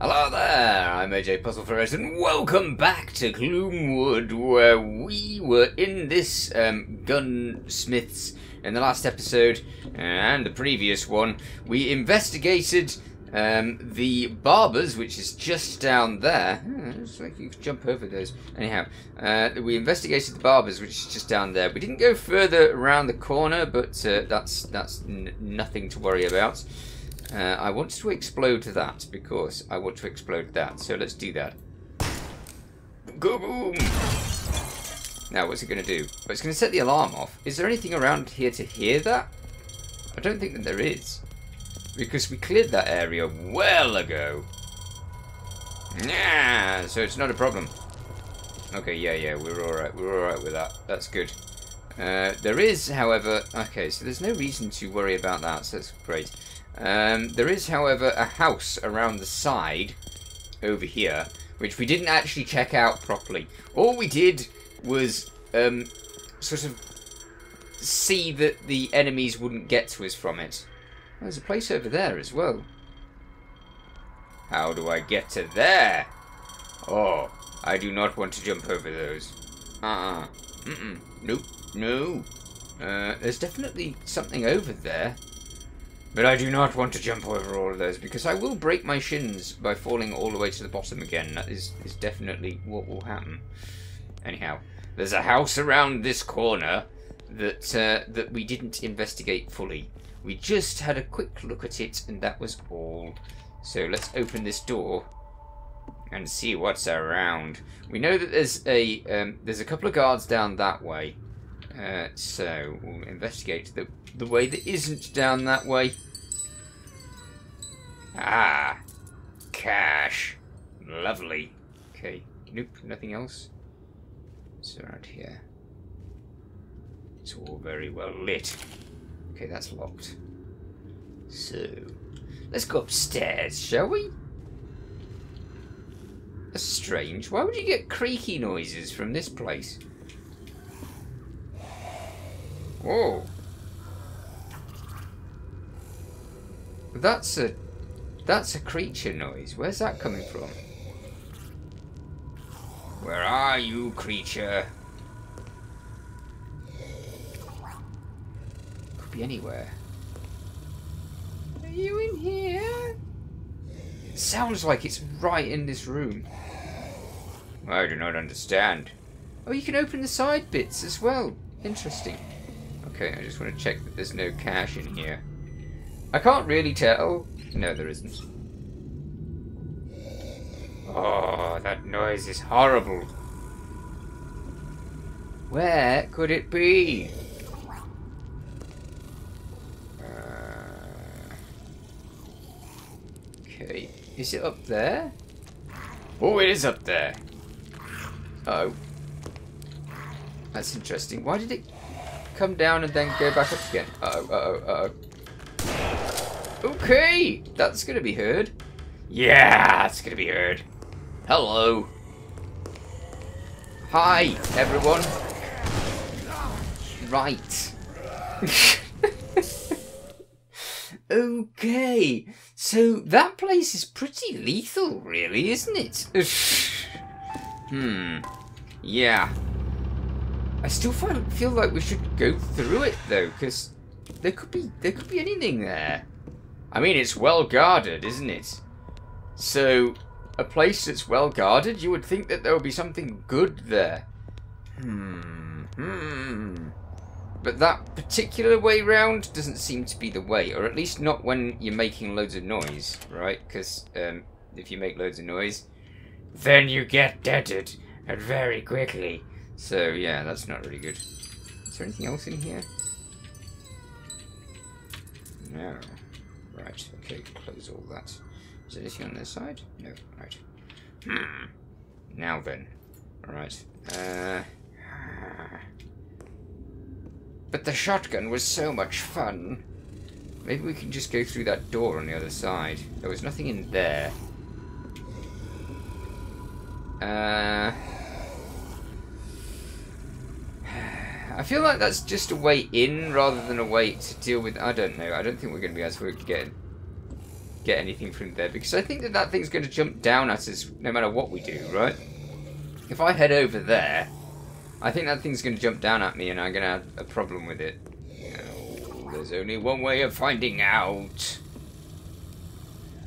Hello there, I'm AJ PuzzleFerret, and welcome back to Gloomwood, where we were in this Gunsmith's in the last episode, and the previous one. We investigated the Barbers, which is just down there. It's like you could jump over those. Anyhow, we investigated the Barbers, which is just down there. We didn't go further around the corner, but that's nothing to worry about. I want to explode that because I want to explode that. So let's do that. Go boom! Now what's it going to do? Well, it's going to set the alarm off. Is there anything around here to hear that? I don't think that there is, because we cleared that area well ago. Yeah, so it's not a problem. Okay, yeah, we're all right. We're all right with that. That's good. There is, however, okay. So there's no reason to worry about that. So that's great. There is, however, a house around the side over here, which we didn't actually check out properly. All we did was sort of see that the enemies wouldn't get to us from it. There's a place over there as well. How do I get to there? Oh, I do not want to jump over those. Nope. No. There's definitely something over there. But I do not want to jump over all of those, because I will break my shins by falling all the way to the bottom again. That is definitely what will happen. Anyhow, there's a house around this corner that, that we didn't investigate fully. We just had a quick look at it, and that was all. So let's open this door and see what's around. We know that there's a couple of guards down that way. So we'll investigate the way that isn't down that way. Ah, cash, lovely. Okay, nope, nothing else. It's around here. It's all very well lit. Okay, that's locked. So let's go upstairs, shall we? That's strange. Why would you get creaky noises from this place? Whoa. That's a creature noise. Where's that coming from? Where are you, creature? Could be anywhere. Are you in here? It sounds like it's right in this room. I do not understand. Oh, you can open the side bits as well. Interesting. Okay, I just want to check that there's no cash in here. I can't really tell. No, there isn't. Oh, that noise is horrible. Where could it be? Okay, is it up there? Oh, it is up there. Oh. That's interesting. Why did it come down and then go back up again? Uh-oh. Okay, that's gonna be heard. Yeah, it's gonna be heard. Hello. Hi, everyone. Right. Okay, so that place is pretty lethal, really, isn't it? Yeah. I still feel like we should go through it though, because there could be anything there. I mean, it's well guarded, isn't it? So a place that's well guarded, you would think that there would be something good there. But that particular way round doesn't seem to be the way, or at least not when you're making loads of noise, right? Because if you make loads of noise, then you get deaded, and very quickly. So, yeah, that's not really good. Is there anything else in here? No. Right, okay, close all that. Is there anything on this side? No, right. Now then. Right. But the shotgun was so much fun. Maybe we can just go through that door on the other side. There was nothing in there. I feel like that's just a way in rather than a way to deal with. I don't know. I don't think we're going to be able to get get anything from there, because I think that that thing's going to jump down at us no matter what we do, right? If I head over there, I think that thing's going to jump down at me and I'm going to have a problem with it. Oh, there's only one way of finding out.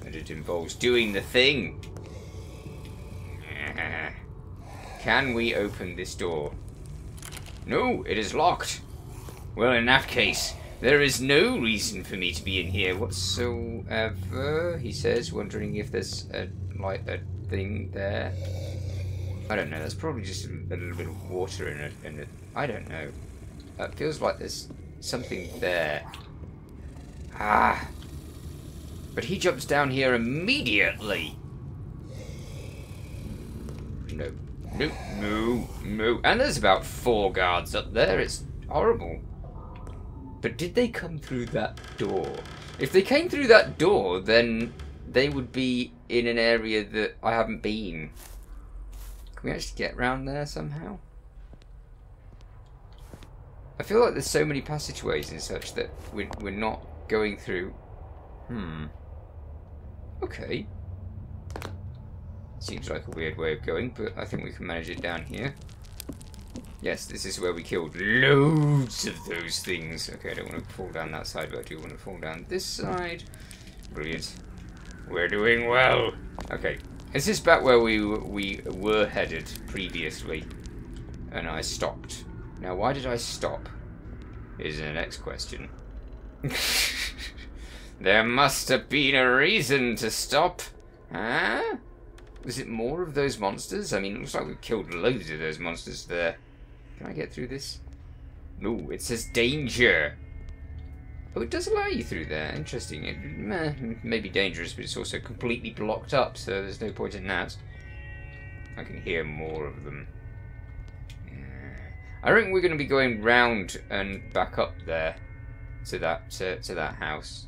And it involves doing the thing. Can we open this door? No, it is locked. Well, in that case, there is no reason for me to be in here whatsoever, he says, wondering if there's a thing there. I don't know, that's probably just a little bit of water in it, and I don't know. It feels like there's something there. Ah! But he jumps down here immediately! No, no, no, no. And there's about 4 guards up there, it's horrible. But did they come through that door? If they came through that door, then they would be in an area that I haven't been. Can we actually get round there somehow? I feel like there's so many passageways and such that we're not going through. Okay. Seems like a weird way of going, but I think we can manage it down here. Yes, this is where we killed loads of those things. Okay, I don't want to fall down that side, but I do want to fall down this side. Brilliant. We're doing well. Okay, is this back where we were headed previously? And I stopped. Now, why did I stop? Is the next question. There must have been a reason to stop. Huh? Was it more of those monsters? I mean, it looks like we've killed loads of those monsters there. Can I get through this? No, it says danger. Oh, it does allow you through there. Interesting. It may be dangerous, but it's also completely blocked up, so there's no point in that. I can hear more of them. I reckon we're going to be going round and back up there to that house.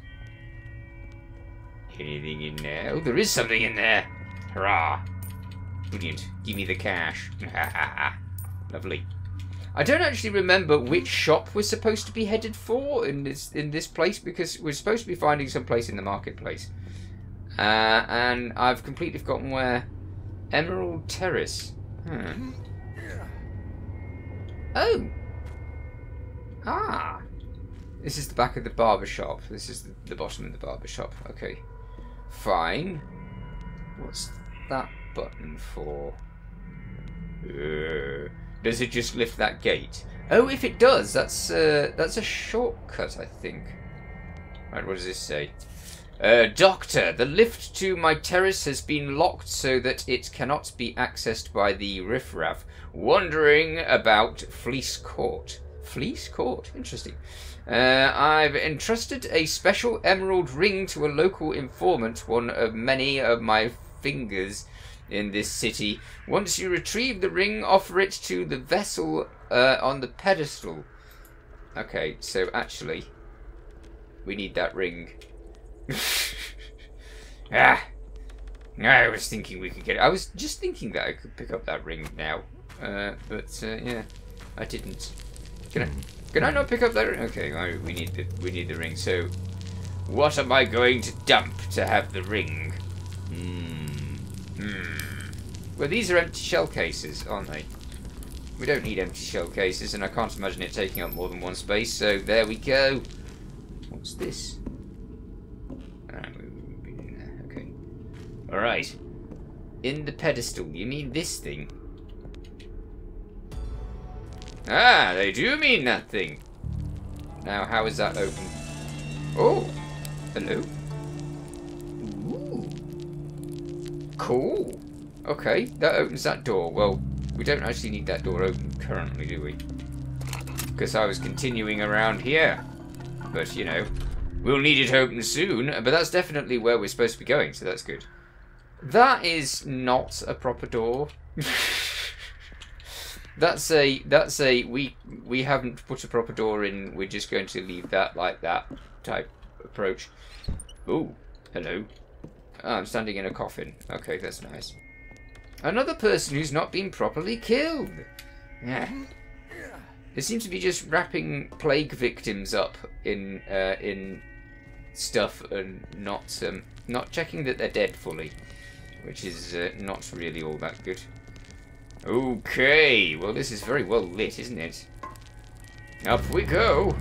Anything in there? Oh, there is something in there. Hurrah! Brilliant. Give me the cash. Lovely. I don't actually remember which shop we're supposed to be headed for in this place, because we're supposed to be finding some place in the marketplace. And I've completely forgotten where. Emerald Terrace. Oh! Ah! This is the back of the barber shop. This is the bottom of the barber shop. Okay. Fine. What's that button for? Does it just lift that gate? Oh, if it does, that's a shortcut, I think. Right, what does this say? Doctor, the lift to my terrace has been locked so that it cannot be accessed by the riffraff wandering about Fleece Court. Fleece Court? Interesting. I've entrusted a special emerald ring to a local informant, one of many of my fingers in this city. Once you retrieve the ring, offer it to the vessel on the pedestal. Okay, so actually, we need that ring. I was thinking we could get it. I was just thinking that I could pick up that ring now, but yeah, I didn't. Can I not pick up that ring? Okay, well, we need the ring. So, what am I going to dump to have the ring? Well, these are empty shell cases, aren't they? We don't need empty shell cases, and I can't imagine it taking up more than one space, so there we go. What's this? Okay. Alright. In the pedestal. You mean this thing? Ah, they do mean that thing. Now, how is that open? Oh! Hello. Ooh. Cool. Okay, that opens that door. Well, we don't actually need that door open currently, do we? Because I was continuing around here. But, you know, we'll need it open soon. But that's definitely where we're supposed to be going, so that's good. That is not a proper door. That's a we haven't put a proper door in. We're just going to leave that like that type approach. Ooh, hello. Oh, I'm standing in a coffin. Okay, that's nice. Another person who's not been properly killed. Yeah. It seems to be just wrapping plague victims up in stuff and not Not checking that they're dead fully, which is not really all that good. Okay, well this is very well lit, isn't it? Up we go!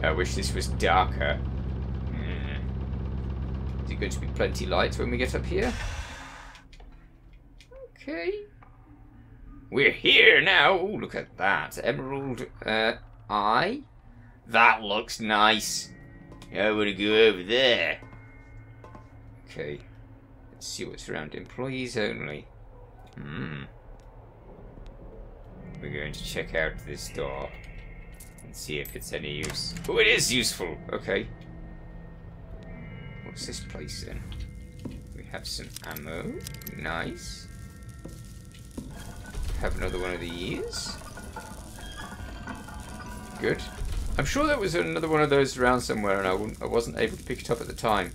I wish this was darker. Is it going to be plenty light when we get up here? Okay. We're here now! Ooh, look at that. Emerald Eye. That looks nice. I want to go over there. Okay. Let's see what's around. Employees only. We're going to check out this door and see if it's any use. Oh, it is useful! Okay. What's this place then? We have some ammo. Nice. Have another one of these. Good. I'm sure there was another one of those around somewhere and I wasn't able to pick it up at the time.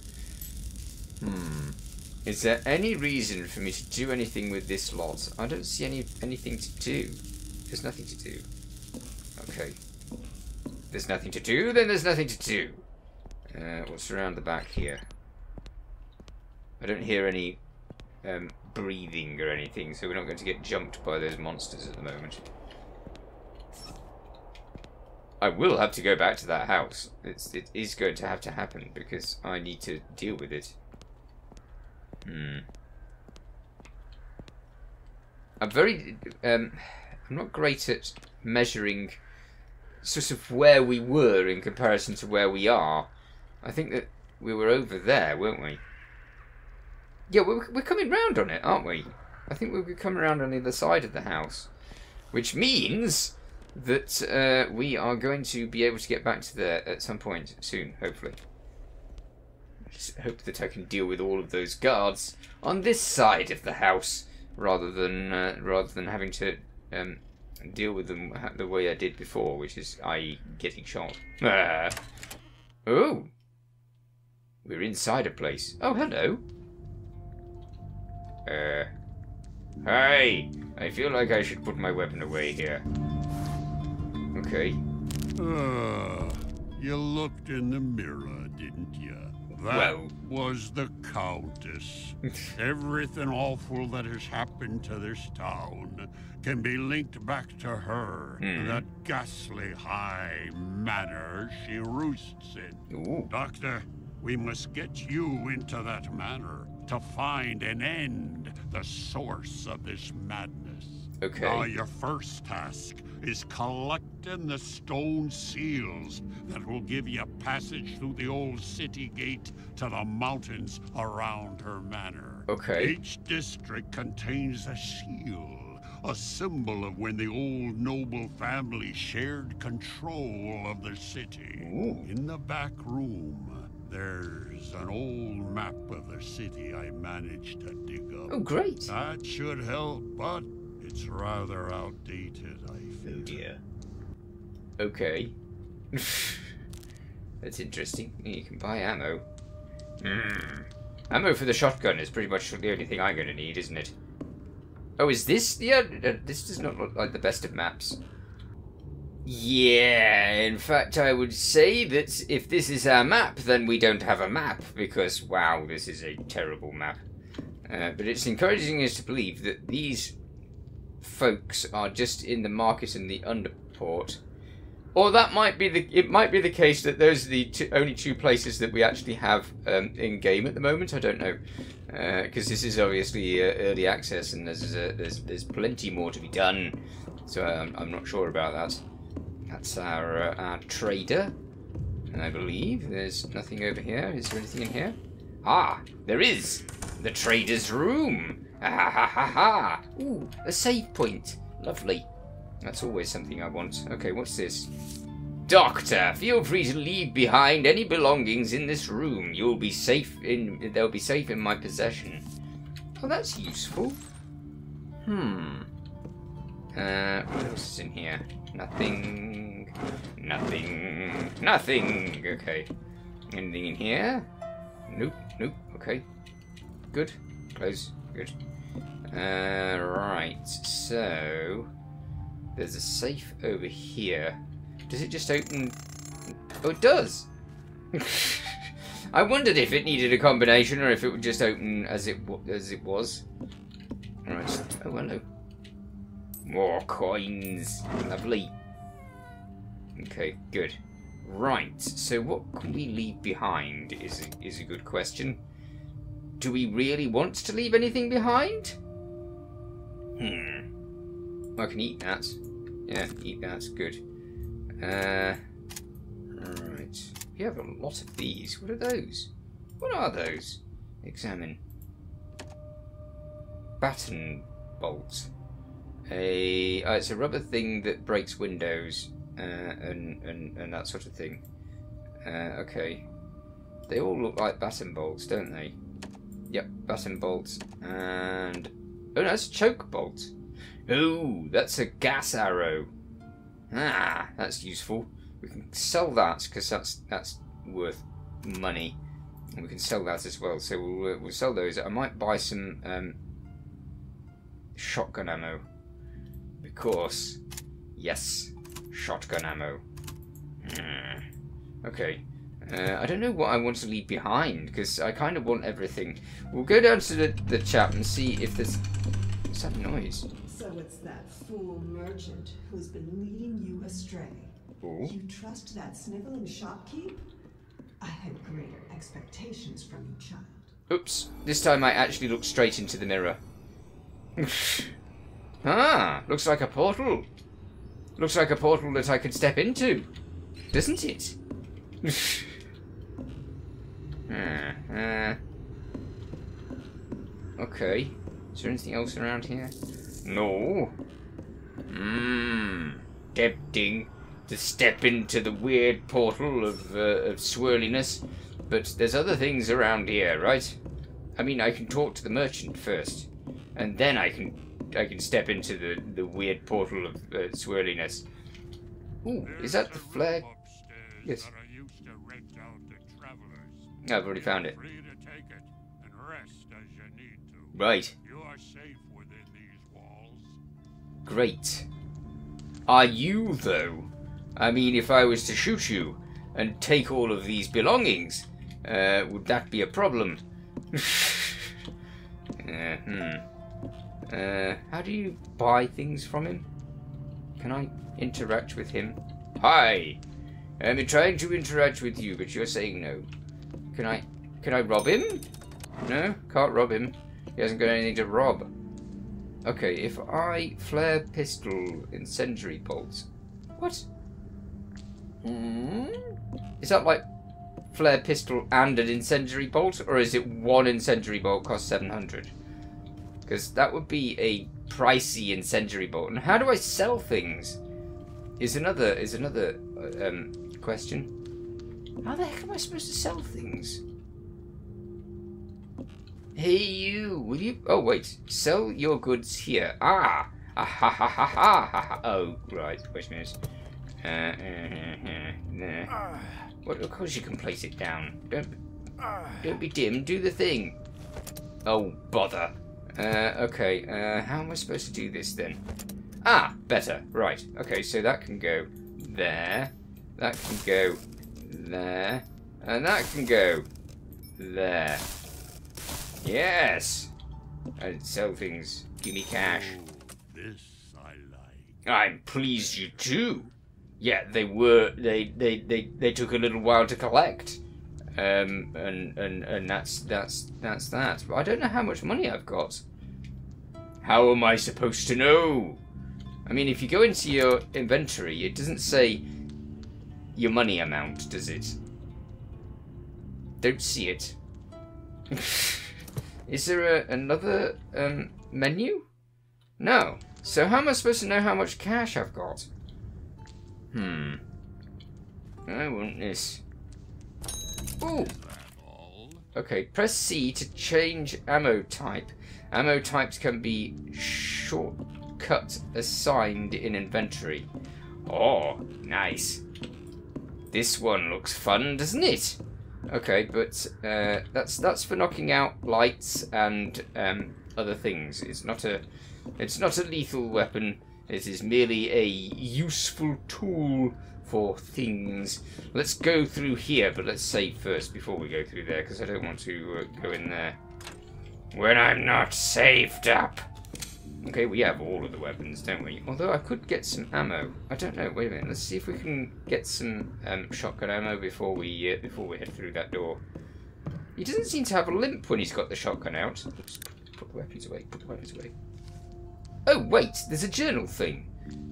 Is there any reason for me to do anything with this lot? I don't see anything to do. There's nothing to do. Okay. There's nothing to do, then there's nothing to do. What's around the back here? I don't hear any breathing or anything, so we're not going to get jumped by those monsters at the moment. I will have to go back to that house. It is going to have to happen because I need to deal with it. I'm not great at measuring sort of where we were in comparison to where we are. I think that we were over there, weren't we? Yeah, we're coming round on it, aren't we? I think we'll be coming round on the other side of the house. Which means that we are going to be able to get back to there at some point soon, hopefully. I just hope that I can deal with all of those guards on this side of the house, rather than having to deal with them the way I did before, which is, i.e. getting shot. Oh! We're inside a place. Oh, hello! Hi! I feel like I should put my weapon away here. Okay. You looked in the mirror, didn't you? That was the Countess. Everything awful that has happened to this town can be linked back to her, that ghastly high manor she roosts in. Ooh. Doctor, we must get you into that manor to find an end, the source of this madness. Okay. Now your first task is collecting the stone seals that will give you passage through the old city gate to the mountains around her manor. Okay. Each district contains a seal, a symbol of when the old noble family shared control of the city. Ooh. In the back room, there's an old map of the city I managed to dig up. Oh, great. That should help, but it's rather outdated, I fear. Oh dear. Okay. That's interesting. You can buy ammo. Ammo for the shotgun is pretty much the only thing I'm going to need, isn't it? Oh, is this? Yeah, this does not look like the best of maps. Yeah, in fact, I would say that if this is our map, then we don't have a map, because, wow, this is a terrible map. But it's encouraging us to believe that these folks are just in the market and the underport, or that might be the case that those are the only two places that we actually have in game at the moment. I don't know, because this is obviously early access and there's plenty more to be done, so I'm not sure about that. That's our trader, and I believe there's nothing over here. Is there anything in here? Ah, there is the trader's room. Ha ha ha ha! Ooh, a save point. Lovely. That's always something I want. Okay, what's this? Doctor, feel free to leave behind any belongings in this room. You'll be safe in. They'll be safe in my possession. Oh, that's useful. What else is in here? Nothing. Nothing. Nothing. Okay. Anything in here? Nope. Nope. Okay. Good. Close. Good. Right, so there's a safe over here. Does it just open? Oh, it does! I wondered if it needed a combination or if it would just open as it was. All right. Oh, hello. More coins. Lovely. Okay, good. Right, so what can we leave behind is a good question. Do we really want to leave anything behind? I can eat that. Yeah, eat that's good. Right. We have a lot of these. What are those? What are those? Examine. Batten bolt. It's a rubber thing that breaks windows and that sort of thing. Okay. They all look like batten bolts, don't they? Yep, batten bolts and... Oh, no, that's a choke bolt. Oh, that's a gas arrow. Ah, that's useful. We can sell that because that's worth money, and we can sell that as well. So we'll sell those. I might buy some shotgun ammo because yes, shotgun ammo. Okay. I don't know what I want to leave behind because I kind of want everything. We'll go down to the chap and see if there's... What's that noise? So it's that fool merchant who's been leading you astray. Ooh. You trust that sniveling shopkeep? I had greater expectations from you, child. Oops. This time I actually looked straight into the mirror. Ah, looks like a portal. Looks like a portal that I could step into. Doesn't it? Okay. Is there anything else around here? No. Tempting to step into the weird portal of swirliness, but there's other things around here, right? I mean, I can talk to the merchant first, and then I can step into the weird portal of swirliness. Ooh, is that the flare? Yes. I've already found it. Right. You are safe within these walls. Great. Are you, though? I mean, if I was to shoot you and take all of these belongings, would that be a problem? How do you buy things from him? Can I interact with him? Hi. I'm trying to interact with you, but you're saying no. Can I rob him? No, can't rob him. He hasn't got anything to rob. Okay, if I flare pistol incendiary bolts. What? Is that like flare pistol and an incendiary bolt, or is it one incendiary bolt costs 700? Because that would be a pricey incendiary bolt. And how do I sell things? Is another question. How the heck am I supposed to sell things? Hey you, will you... Oh wait, sell your goods here. Ah! Ah ha ha ha ha ha ha. Oh, right, wait a minute. What, of course you can place it down. Don't be dim, do the thing. Oh, bother. Okay, how am I supposed to do this then? Ah, better, right. Okay, so that can go there. That can go there. And that can go there. Yes! I'd sell things. Give me cash. This I like. I'm pleased you too. Yeah, they took a little while to collect. And that's that. But I don't know how much money I've got. How am I supposed to know? I mean, if you go into your inventory, it doesn't say your money amount, does it? Don't see it. Is there another menu? No. So how am I supposed to know how much cash I've got? I want this. Ooh. Okay, press C to change ammo type. Ammo types can be shortcut assigned in inventory. Oh, nice. This one looks fun, doesn't it? Okay, but that's for knocking out lights and other things. It's not a lethal weapon. It is merely a useful tool for things. Let's go through here, but let's save first before we go through there, because I don't want to go in there when I'm not saved up. Okay, we have all of the weapons, don't we? Although I could get some ammo. I don't know. Wait a minute. Let's see if we can get some shotgun ammo before we head through that door. He doesn't seem to have a limp when he's got the shotgun out. Oops. Put the weapons away. Put the weapons away. Oh wait, there's a journal thing.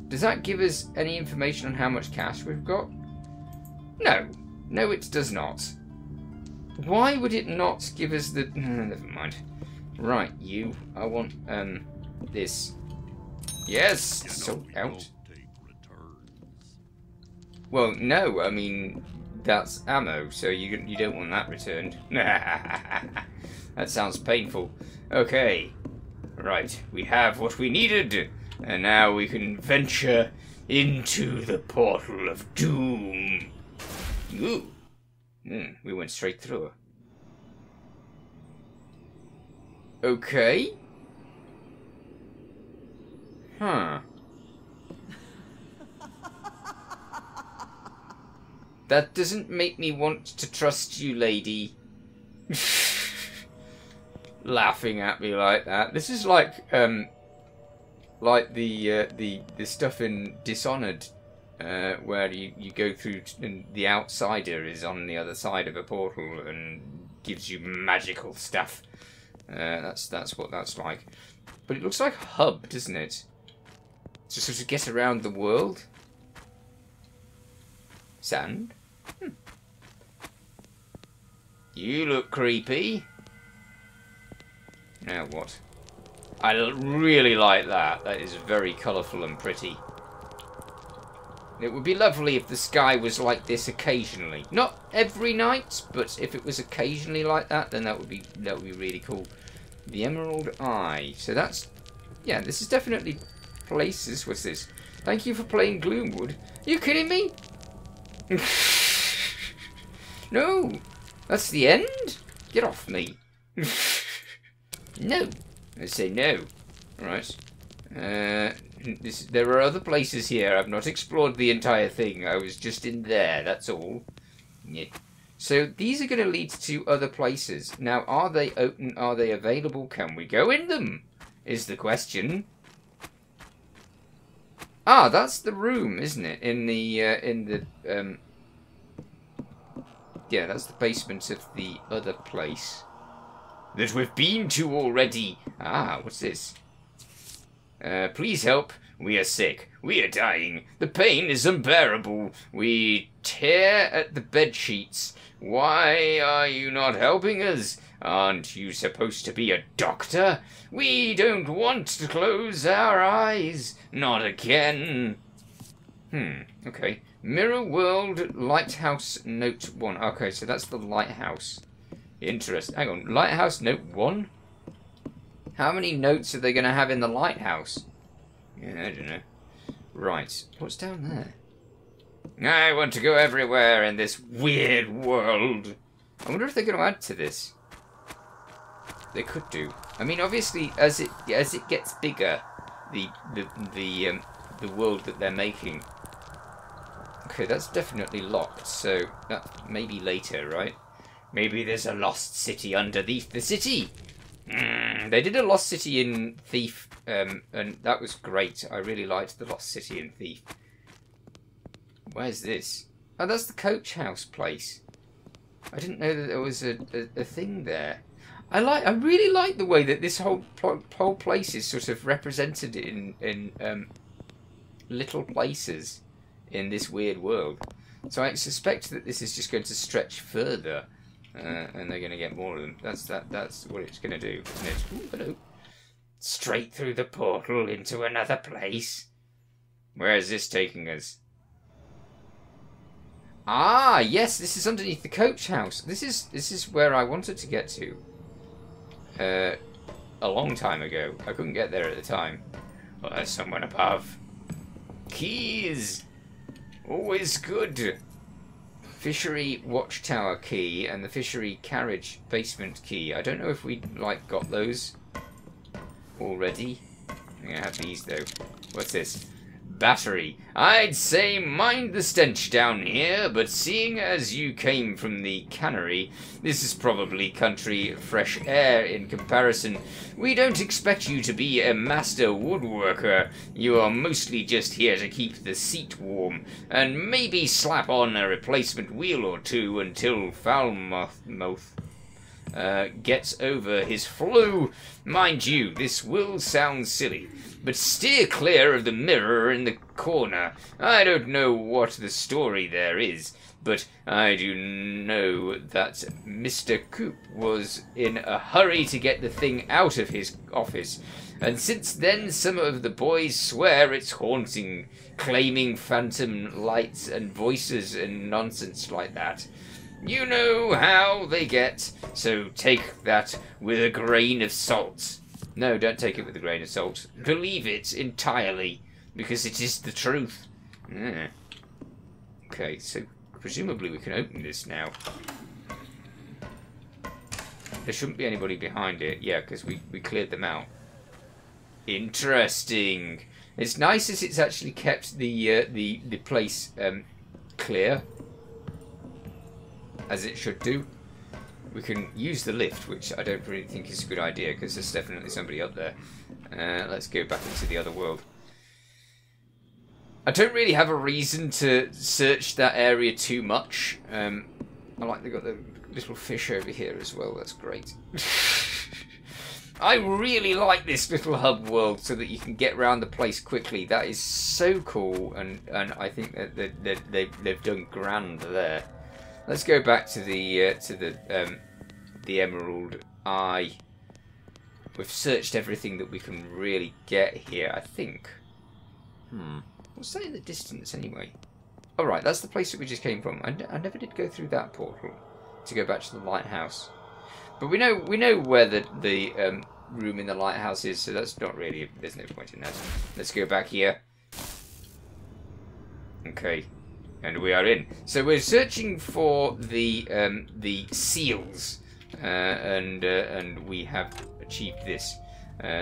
Does that give us any information on how much cash we've got? No. No, it does not. Why would it not give us the... Never mind. Right, you. I want, this. Yes! Sold out. Well, no, I mean, that's ammo, so you don't want that returned. That sounds painful. Okay. Right, we have what we needed, and now we can venture into the portal of doom. Ooh. We went straight through her. Okay. Huh. That doesn't make me want to trust you, lady. Laughing at me like that. This is like the stuff in Dishonored, where you go through and the Outsider is on the other side of a portal and gives you magical stuff. That's what that's like. But it looks like a hub, doesn't it? Just sort of get around the world. Sand. Hmm. You look creepy. Now what? I really like that. That is very colourful and pretty. It would be lovely if the sky was like this occasionally. Not every night, but if it was occasionally like that, then that would be really cool. The Emerald Eye. So that's... Yeah, this is definitely... Places. What's this? Thank you for playing Gloomwood. Are you kidding me? No! That's the end? Get off me. No! I say no. Alright. There are other places here. I've not explored the entire thing. I was just in there, that's all. Yeah. So these are going to lead to other places. Now, are they open? Are they available? Can we go in them? Is the question. Ah, that's the room, isn't it? Yeah, that's the basement of the other place that we've been to already. Ah, what's this? Please help. We are sick. We are dying. The pain is unbearable. We tear at the bed sheets. Why are you not helping us? Aren't you supposed to be a doctor? We don't want to close our eyes. Not again. Okay. Mirror World Lighthouse Note 1. Okay, so that's the lighthouse. Interesting. Hang on. Lighthouse Note 1? How many notes are they going to have in the lighthouse? Yeah, I don't know. Right. What's down there? I want to go everywhere in this weird world. I wonder if they're going to add to this. They could do. I mean, obviously, as it gets bigger, the world that they're making. Okay, that's definitely locked. So that maybe later, right? Maybe there's a lost city underneath the city. They did a lost city in Thief, and that was great. I really liked the lost city in Thief. Where's this? Oh, that's the coach house place. I didn't know that there was a thing there. I really like the way that this whole place is sort of represented in little places in this weird world. So I suspect that this is just going to stretch further, and they're going to get more of them. That's what it's going to do, isn't it? Ooh, hello. Straight through the portal into another place. Where is this taking us? Ah, yes, this is underneath the coach house. This is where I wanted to get to. A long time ago. I couldn't get there at the time. Well, there's someone above. Keys! Always good! Fishery watchtower key and the fishery carriage basement key. I don't know if we, like, got those already. I'm gonna have these, though. What's this? battery. I'd say mind the stench down here, but seeing as you came from the cannery, this is probably country fresh air in comparison. We don't expect you to be a master woodworker. You are mostly just here to keep the seat warm, and maybe slap on a replacement wheel or two until Falmouth gets over his flu. Mind you, this will sound silly, but steer clear of the mirror in the corner. I don't know what the story there is, but I do know that Mr. Coop was in a hurry to get the thing out of his office, and since then some of the boys swear it's haunting, claiming phantom lights and voices and nonsense like that. You know how they get, so take that with a grain of salt. No, don't take it with a grain of salt. Believe it entirely, because it is the truth. Yeah. Okay, so presumably we can open this now. There shouldn't be anybody behind it. Yeah, because we cleared them out. Interesting. It's nice as it's actually kept the place clear. As it should do. We can use the lift, which I don't really think is a good idea, because there's definitely somebody up there. Let's go back into the other world. I don't really have a reason to search that area too much. I like they've got the little fish over here as well, that's great. I really like this little hub world so that you can get around the place quickly. That is so cool, and I think that they've done grand there. Let's go back to the Emerald Eye. We've searched everything that we can really get here, I think. What's that in the distance anyway? All right, that's the place that we just came from. I never did go through that portal to go back to the lighthouse, but we know where the room in the lighthouse is, so that's not really. There's no point in that. Let's go back here. Okay. And we are in. So we're searching for the seals, and we have achieved this.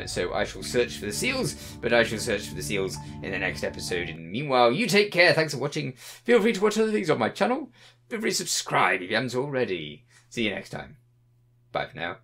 So I shall search for the seals, but I shall search for the seals in the next episode. And meanwhile, you take care. Thanks for watching. Feel free to watch other things on my channel. Feel free to subscribe if you haven't already. See you next time. Bye for now.